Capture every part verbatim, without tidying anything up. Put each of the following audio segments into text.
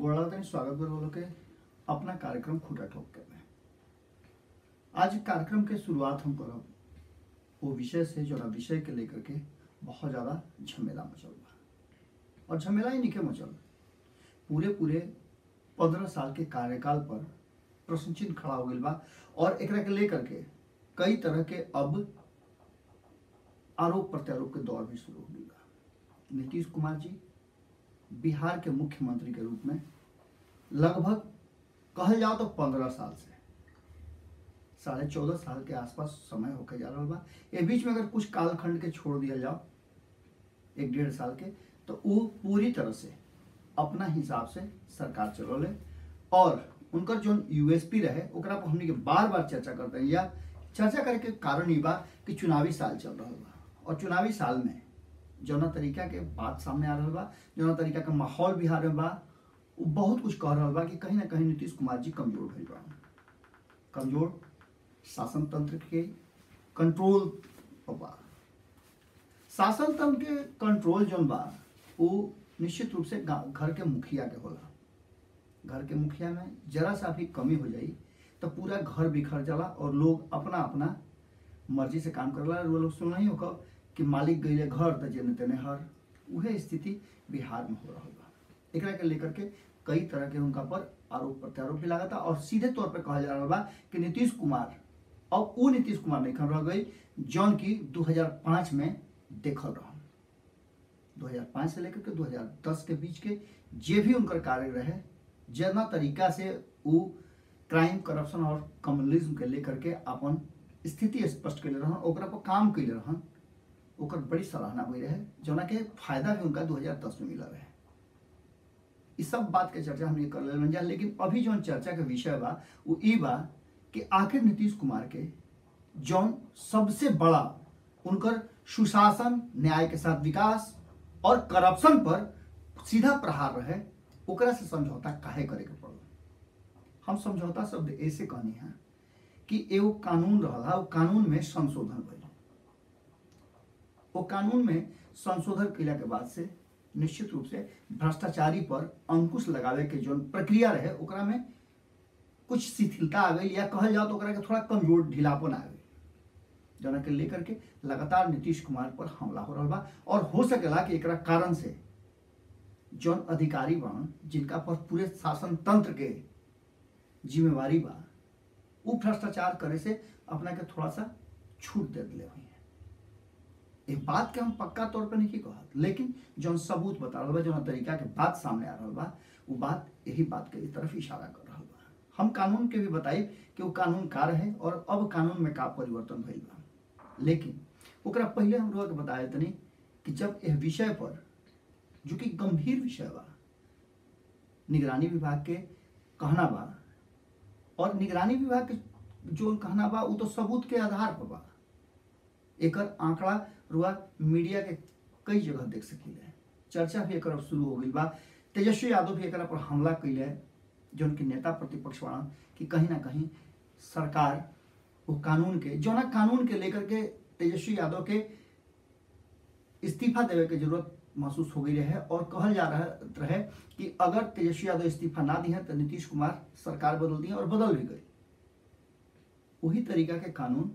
गोळावतन स्वागत बरवलो के अपना कार्यक्रम खुटा ठोक कर आज कार्यक्रम के शुरुआत हम करब वो विषय से जो विषय के लेकर के बहुत ज़्यादा झमेला मचल बा और झमेला ही निके मचल पूरे पूरे पंद्रह साल के कार्यकाल पर प्रश्न चिन्ह खड़ा हो गई बा और एकरा के लेकर के कई तरह के अब आरोप प्रत्यारोप के दौर भी शुरू हो गई बा। नीतीश कुमार जी बिहार के मुख्यमंत्री के रूप में लगभग कहल जाओ तो पंद्रह साल से साढ़े चौदह साल के आसपास समय होकर जा रहा बा। ये बीच में अगर कुछ कालखंड के छोड़ दिया जाओ एक डेढ़ साल के तो वो पूरी तरह से अपना हिसाब से सरकार चलौले और उनकर जो यूएसपी रहे ओकरा पर हमने के बार बार चर्चा करते हैं या चर्चा करके कारण ये बा कि चुनावी साल चल रहा बा और चुनावी साल में जौना तरीका के बात सामने आ रहा बा जौना तरीका का माहौल बिहार में बा वो बहुत कुछ कह रहा बा कि कहीं ना कहीं नीतीश कुमार जी कमजोर हो रहा कमजोर शासन तंत्र के कंट्रोल बा। शासन तंत्र के कंट्रोल जौन बा वो निश्चित रूप से घर के मुखिया के होला। घर के मुखिया में जरा सा भी कमी हो जाई तो पूरा घर बिखर जाला और लोग अपना अपना मर्जी से काम करला। वो लोग सुन नहीं होगा कि मालिक गए घर तो जेने तेने हर वह स्थिति बिहार में हो रहा होगा। एकरा के लेकर के कई तरह के उनका पर आरोप प्रत्यारोप भी लगा था और सीधे तौर पर कहा जा रहा बा कि नीतीश कुमार अब वो नीतीश कुमार नहीं रह गई जौन की दो हज़ार पाँच में देखल रहा। दो हज़ार पाँच से लेकर के दो हज़ार दस के बीच के जे भी उनका कार्य रहे जना तरीका से वो क्राइम करप्शन और कम्युनलिज्म के लेकर के अपन स्थिति स्पष्ट कैले रहन ओकरा पर काम कैले रहन ओकर बड़ी सराहना हुई रहे जौना के फायदा भी उनका दो हज़ार दस में मिला रहे। इस सब बात के चर्चा हमने कर लेलन जा लेकिन अभी जौन चर्चा के विषय बा वो ई बा कि आखिर नीतीश कुमार के जौन सबसे बड़ा उनकर सुशासन न्याय के साथ विकास और करप्शन पर सीधा प्रहार रहे ओकरा से समझौता काहे करे के पड़ो। हम समझौता शब्द ऐसे कहनी है कि एगो कानून रहला वो कानून में संशोधन भइल वो कानून में संशोधन किया के बाद से निश्चित रूप से भ्रष्टाचारी पर अंकुश लगावे के जो प्रक्रिया रहे ओकरा में कुछ शिथिलता आ गई या कहल जाओ तो ओकरा के थोड़ा कमजोर ढीलापन आ गई जना के लेकर के लगातार नीतीश कुमार पर हमला हो रहा बा और हो सकेला कि एकरा कारण से जौन अधिकारी बन जिनका पर पूरे शासन तंत्र के जिम्मेवारी बा वो भ्रष्टाचार करे से अपना के थोड़ा सा छूट दे दिले हुई है। ये बात के हम पक्का तौर पर नहीं कहत लेकिन जौन सबूत बता रहा बा जौन तरीका के बात सामने आ रहा बा वो बात यही बात के तरफ इशारा कर रहा बा। हम कानून के भी बताई कि वो कानून का रहे और अब कानून में का परिवर्तन भइल बा लेकिन ओकरा पहले हम लोग बताए तनी कि जब यह विषय पर जो कि गंभीर विषय बा निगरानी विभाग के कहना बा और निगरानी विभाग के जो कहना बा वो तो सबूत के आधार पर बा एकर आंकड़ा रुआ मीडिया के कई जगह देख सकिले चर्चा भी एक शुरू हो गई बा। तेजस्वी यादव भी एक पर हमला कैले जो उनके नेता प्रतिपक्ष वाला कि कहीं ना कहीं सरकार वो कानून के जौना कानून के लेकर के तेजस्वी यादव के इस्तीफा देवे के जरूरत महसूस हो गई रहे और कहल जा रहा रहे कि अगर तेजस्वी यादव इस्तीफा ना दी है तो नीतीश कुमार सरकार बदल दी और बदल भी गई। वही तरीका के कानून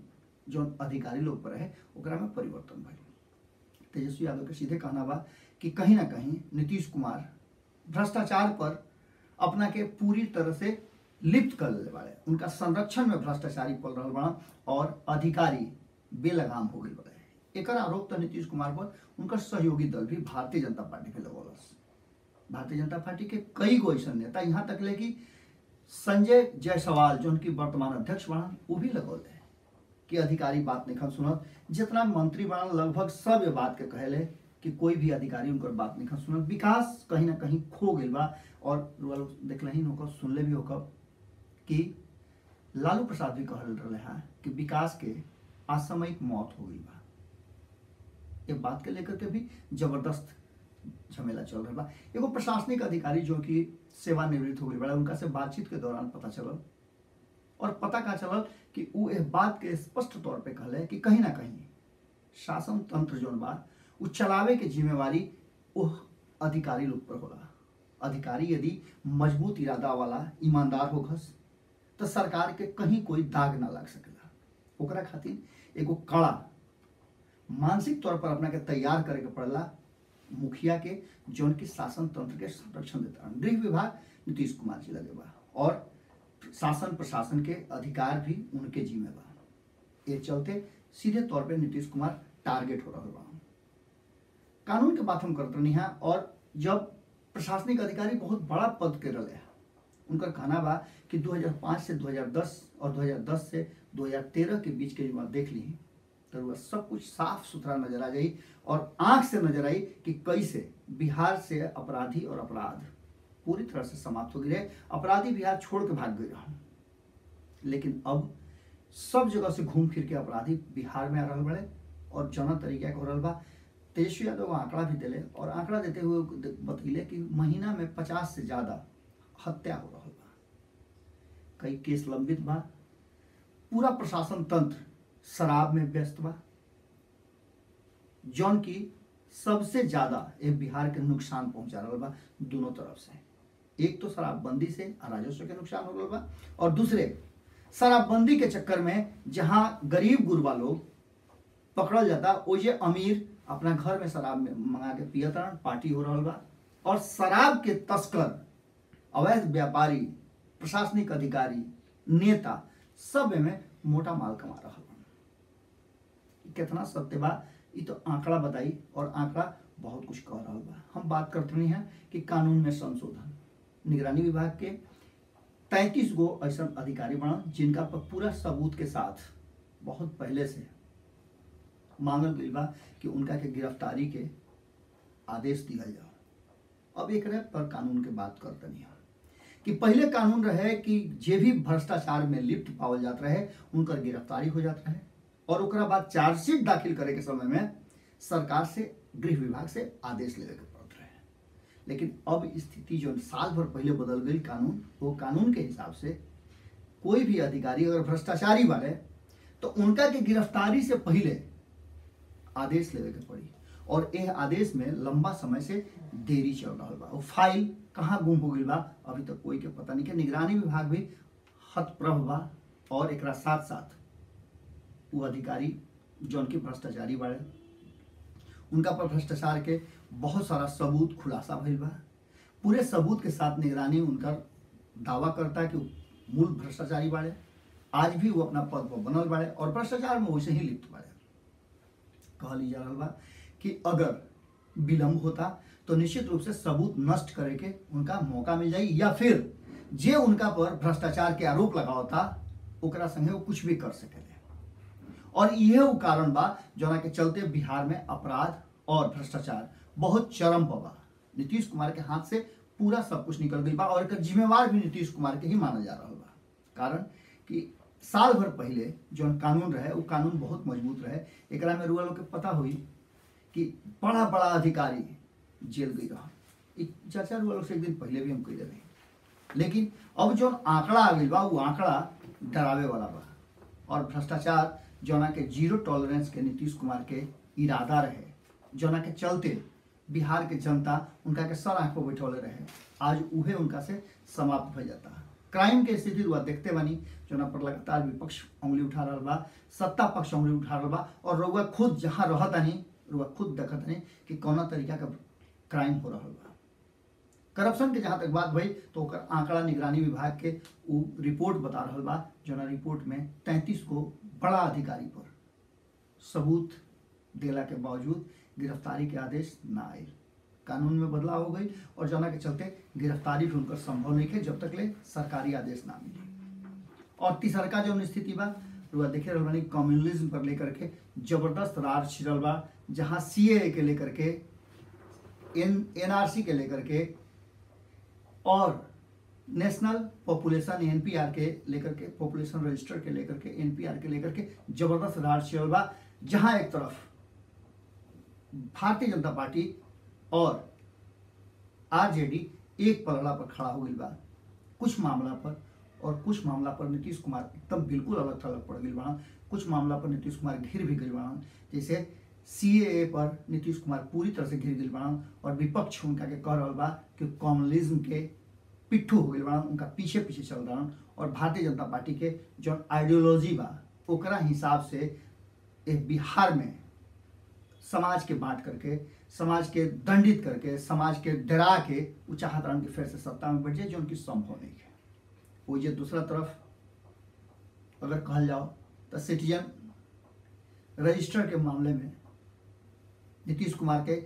जो अधिकारी लोग पर है ओकरा में परिवर्तन भइल। तेजस्वी यादव के सीधे कहना बा कि कहीं ना कहीं नीतीश कुमार भ्रष्टाचार पर अपना के पूरी तरह से लिप्त कर ले बाड़े उनका संरक्षण में भ्रष्टाचारी पल रहा बड़ा और अधिकारी बेलगाम हो गए बड़े। एकर आरोप तो नीतीश कुमार पर उनका सहयोगी दल भी भारतीय जनता पार्टी के लगौलस। भारतीय जनता पार्टी के कई गो ऐसा नेता यहाँ तक ले कि संजय जायसवाल जो उनकी वर्तमान अध्यक्ष बड़ा वो भी लगौले कि अधिकारी बात नहीं खा सुनत जितना मंत्री बना लगभग सब ये बात के कहले कि कोई भी अधिकारी उनकर बात नहीं खा सुनत। विकास कहीं ना कहीं खो गई बा और लोग देखल ही होकर सुनले भी होकर कि लालू प्रसाद भी कह रहे हैं कि विकास के असमयिक मौत हो गई बा। ये बात के लेकर के भी जबरदस्त झमेला चल रहा बा। एगो प्रशासनिक अधिकारी जो कि सेवानिवृत्त हो गई बड़ा उनका से बातचीत के दौरान पता चलल और पता का चलल कि वो इस बात के स्पष्ट तौर पे कहले कि कहीं ना कहीं शासन तंत्र जोन बा वो चलावे के जिम्मेवारी वो अधिकारी लोग पर होला अधिकारी यदि मजबूत इरादा वाला ईमानदार होगस तो सरकार के कहीं कोई दाग ना लग सकेला। ओकरा खातिर एगो कड़ा मानसिक तौर पर अपना के तैयार करे के पड़ेला मुखिया के, जौन की शासन तंत्र के संरक्षण देता। गृह विभाग नीतीश कुमार जी लगे बा और शासन प्रशासन के अधिकार भी उनके जिम्मे बा। ये चलते सीधे तौर पे नीतीश कुमार टारगेट हो रहा बा। कानून के बात हम करते नहीं है, और जब प्रशासनिक अधिकारी बहुत बड़ा पद के रहे उनका कहना बा कि दो हज़ार पाँच से दो हज़ार दस और दो हज़ार दस से दो हज़ार तेरह के बीच के जो देख ली तो वह सब कुछ साफ सुथरा नजर आ जाई और आंख से नजर आई कि कैसे बिहार से अपराधी और अपराध पूरी तरह से समाप्त हो गए। अपराधी बिहार छोड़ के भाग गए, लेकिन अब सब जगह से घूम फिर के अपराधी बिहार में आ रहे बड़े और जना तरीका के हो रहा बा। तेजस्वी यादव आंकड़ा भी दिले और आंकड़ा देते हुए बतैले कि महीना में पचास से ज्यादा हत्या हो रहा बा, कई केस लंबित बा, पूरा प्रशासन तंत्र शराब में व्यस्त बा, जौन की सबसे ज्यादा ये बिहार के नुकसान पहुंचा रहा बा दोनों तरफ से। एक तो शराबबंदी से राजस्व के नुकसान हो रहा बा और दूसरे शराबबंदी के चक्कर में जहां गरीब गुरबा लोग पकड़ल जाता ओजे अमीर अपना घर में शराब में मंगा के पियत रहन, पार्टी हो रहा बा। और शराब के तस्कर, अवैध व्यापारी, प्रशासनिक अधिकारी, नेता सब में मोटा माल कमा रहा बा। कितना सत्य बा ये तो आंकड़ा बताई और आंकड़ा बहुत कुछ कह रहा बा। हम बात करते नहीं है कि कानून में संशोधन, निगरानी विभाग के तैंतीस गो ऐसा अधिकारी बना जिनका पर पूरा सबूत के साथ बहुत पहले से मांगल गई बा कि उनका के गिरफ्तारी के आदेश दिया जाओ। अब एक रहे पर कानून के बात करते नहीं है कि पहले कानून रहे कि जे भी भ्रष्टाचार में लिप्त पावल जाता रहे उनकर गिरफ्तारी हो जाता है और ओकरा बाद चार्जशीट दाखिल करे के समय में सरकार से गृह विभाग से आदेश लेवे के पड़ता रहे। लेकिन अब स्थिति जो साल भर पहले बदल गई कानून, वो कानून के हिसाब से कोई भी अधिकारी अगर भ्रष्टाचारी वाले तो उनका के गिरफ्तारी से पहले आदेश लेवे के पड़ी और यह आदेश में लंबा समय से देरी चल रहा बा। वो फाइल कहाँ गुम हो गई बा अभी तक तो कोई के पता नहीं कि निगरानी विभाग भी हतप्रभ बा और एकरा साथ साथ वो अधिकारी जौन की भ्रष्टाचारी बाड़े उनका पर भ्रष्टाचार के बहुत सारा सबूत खुलासा भइल बा। पूरे सबूत के साथ निगरानी उनका दावा करता है कि मूल भ्रष्टाचारी बाड़े, आज भी वो अपना पद पर बनल बाड़े और भ्रष्टाचार में वैसे ही लिप्त बाड़े। कहल जा रहा बा कि अगर विलम्ब होता तो निश्चित रूप से सबूत नष्ट करे के उनका मौका मिल जाए या फिर जे उनका पर भ्रष्टाचार के आरोप लगा होता ओकरा संगे वो कुछ भी कर सकेले। और यह वो कारण बा जोना के चलते बिहार में अपराध और भ्रष्टाचार बहुत चरम पर बा। नीतीश कुमार के हाथ से पूरा सब कुछ निकल गई बा और एक जिम्मेवार भी नीतीश कुमार के ही माना जा रहा बा, कारण कि साल भर पहले जोन कानून रहे वो कानून बहुत मजबूत रहे। एकरा में रुआ लोग के पता हुई कि बड़ा बड़ा अधिकारी जेल गई रहा, चर्चा रुआ लोग से एक दिन पहले भी हम कही रहे। लेकिन अब जोन आंकड़ा आ गई बा वो आंकड़ा डरावे वाला बा और भ्रष्टाचार जोना के जीरो टॉलरेंस के नीतीश कुमार के इरादा रहे जोना के चलते बिहार के जनता उनका के सर आँख पर बैठौले रहे, आज उहे उनका से समाप्त हो जाता। क्राइम के स्थिति हुआ देखते बनी जोना पर लगातार विपक्ष उंगली उठा रहा बा, सत्ता पक्ष उंगली उठा रहा बा और रउआ खुद जहाँ रहतानी रउआ खुद देखतानी कि कौना तरीका का क्राइम हो रहा बा। करप्शन के जहाँ तक बात भई तो ओकर आंकड़ा निगरानी विभाग के उ रिपोर्ट बता रहा बा जोना रिपोर्ट में तैंतीस को बड़ा अधिकारी पर सबूत देला के बावजूद गिरफ्तारी के आदेश ना आए। कानून में बदलाव हो गई और जना के चलते गिरफ्तारी भी उनका संभव नहीं है जब तक ले सरकारी आदेश ना मिले। और तीसरा का जो स्थिति बा रुआ देखे रहल बानी कम्युनलिज्म पर लेकर के जबरदस्त रार छिड़ल बा, जहाँ सीए के लेकर के एनआरसी के लेकर के और नेशनल पॉपुलेशन एनपीआर के लेकर के पॉपुलेशन रजिस्टर के लेकर के एनपीआर के लेकर के जबरदस्त रार छिड़ल बा। जहाँ एक तरफ भारतीय जनता पार्टी और आरजेडी एक पलड़ा पर खड़ा हो गई बा कुछ मामला पर और कुछ मामला पर नीतीश कुमार एकदम बिल्कुल अलग थलग पड़ गई बा। कुछ मामला पर नीतीश कुमार घिर भी गई बा, जैसे सीए पर नीतीश कुमार पूरी तरह से घेर दिल बाड़न और विपक्ष उनका के कह रहा बा कि कॉम्युनिज्म के पिट्ठू हो गए बाड़न, उनका पीछे पीछे चल रहा और भारतीय जनता पार्टी के जो आइडियोलॉजी बा ओकरा हिसाब से बिहार में समाज के बांट करके, समाज के दंडित करके, समाज के डरा के उ चाहत रहन के फिर से सत्ता में बैठ जाए, जो उनकी संभव नहीं है। वो ये दूसरा तरफ अगर कहल जाओ तो सिटीजन रजिस्टर के मामले में नीतीश कुमार के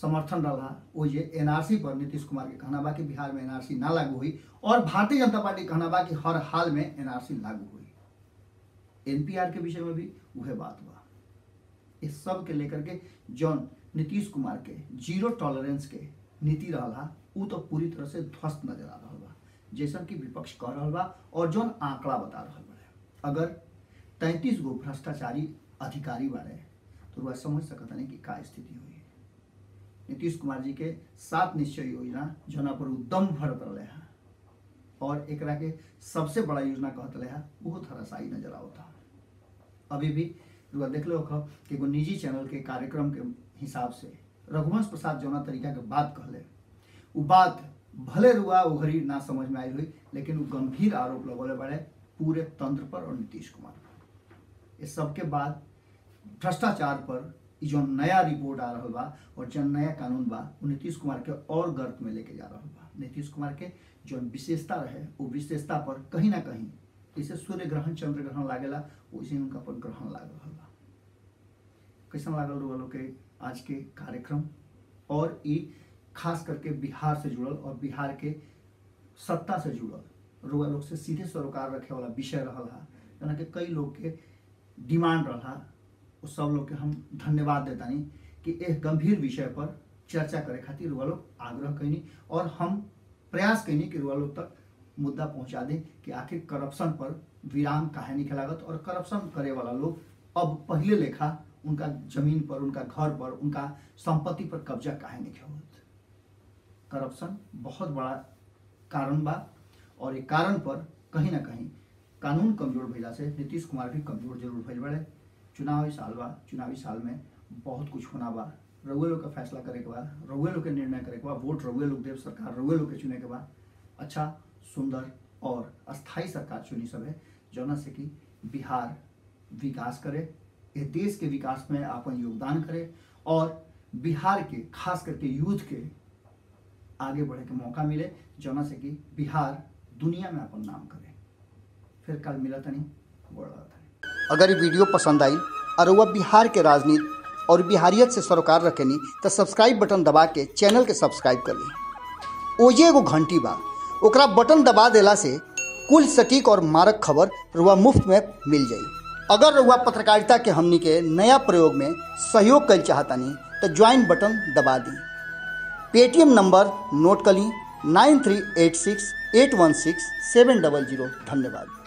समर्थन रहा, वो ये एनआरसी पर नीतीश कुमार के कहना बा कि बिहार में एनआरसी ना लागू हुई और भारतीय जनता पार्टी कहना बा कि हर हाल में एनआरसी लागू हुई। एनपीआर के विषय में भी वह बात हुआ। इस सब के लेकर के जॉन नीतीश कुमार के जीरो टॉलरेंस के नीति रहा वो तो पूरी तरह से ध्वस्त नजर आ रहा बा, जैसा कि विपक्ष कह रहा बा और जौन आंकड़ा बता रहा बा। अगर तैंतीस गो भ्रष्टाचारी अधिकारी बारे तो वह समझ सकता नहीं कि का स्थिति हुई। नीतीश कुमार जी के सात निश्चय योजना जौना पर उद्यम भरत रहे हैं और एकरा के सबसे बड़ा योजना कहत रहे हैं वो धराशायी नजर आवता। अभी भी रुआ देख लो कि एगो निजी चैनल के कार्यक्रम के हिसाब से रघुवंश प्रसाद जौना तरीका के बात कहले, वो बात भले रुआ उघरी ना समझ में आई हुई लेकिन वो गंभीर आरोप लगौले बड़े पूरे तंत्र पर और नीतीश कुमार पर। इस सबके बाद भ्रष्टाचार पर जो नया रिपोर्ट आ रहा बा और जो नया कानून बा वो नीतीश कुमार के और गर्त में लेके जा रहा बा। नीतीश कुमार के जो विशेषता रहे वो विशेषता पर कहीं ना कहीं जैसे सूर्य ग्रहण चंद्र ग्रहण लागेला वैसे उनका पर ग्रहण लाग रहा बा। कैसा लागल वालों के आज के कार्यक्रम और ये खास करके बिहार से जुड़ल और बिहार के सत्ता से जुड़ल रुआ लोग से सीधे सरोकार रखे वाला विषय रहा जना कि कई लोग के डिमांड रहा। उस सब लोग के हम धन्यवाद देता नहीं कि एक गंभीर विषय पर चर्चा करे खातिर रुआ लोग आग्रह कईनी और हम प्रयास कईनी कि रुआ लोग तक मुद्दा पहुंचा दें कि आखिर करप्शन पर विराम काहे नहीं लागत और करप्शन करे वाला लोग अब पहले लेखा उनका जमीन पर, उनका घर पर, उनका संपत्ति पर कब्जा काहे नहीं होत। करप्शन बहुत बड़ा कारण बा और ये कारण पर कहीं ना कहीं कानून कमजोर भेला से नीतीश कुमार भी कमजोर जरूर भेज बड़े। चुनावी साल बा, चुनावी साल में बहुत कुछ होना बा। रउए लोग का फैसला करे के बा, रउए लोग के निर्णय करे के बा, वोट रउए लोग देव, सरकार रउए लोग के चुने के बा। अच्छा, सुंदर और अस्थायी सरकार चुनी सभे जौना से कि बिहार विकास करे, ये देश के विकास में अपन योगदान करे और बिहार के खास करके यूथ के आगे बढ़े के मौका मिले जौना से कि बिहार दुनिया में अपन नाम करे। फिर कल मिला तनी बोला। अगर ये वीडियो पसंद आई और वह बिहार के राजनीति और बिहारियत से सरोकार रखेनी तो सब्सक्राइब बटन दबा के चैनल के सब्सक्राइब कर ली। ओजे एगो घंटी बा, ओकरा बटन दबा देला से कुल सटीक और मारक खबर रुआ मुफ्त में मिल जाई। अगर रुआ पत्रकारिता के हमनी के नया प्रयोग में सहयोग कर चाहतानी तो ज्वाइन बटन दबा दी। पेटीएम नंबर नोट कर ली nine three eight six eight one six seven double zero. धन्यवाद।